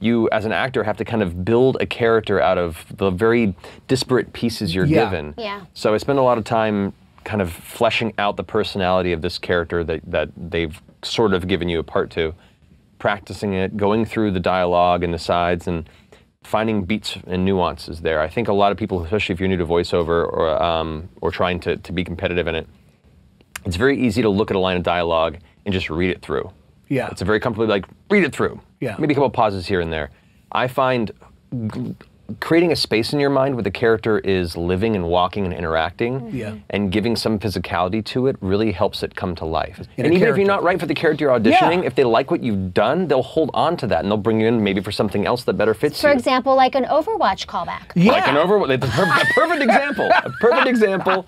you as an actor have to kind of build a character out of the very disparate pieces you're given. Yeah. So I spend a lot of time kind of fleshing out the personality of this character that they've sort of given you a part to, practicing it, going through the dialogue and the sides, and finding beats and nuances there. I think a lot of people, especially if you're new to voiceover or trying to be competitive in it, it's very easy to look at a line of dialogue and just read it through. Yeah. It's a very comfortable, like, read it through. Yeah. Maybe a couple pauses here and there. I find creating a space in your mind where the character is living and walking and interacting and giving some physicality to it really helps it come to life. And even if you're not right for the character you're auditioning, if they like what you've done, they'll hold on to that and they'll bring you in maybe for something else that better fits you. For example, like an Overwatch callback. Yeah. Like an Overwatch, a perfect example. A perfect example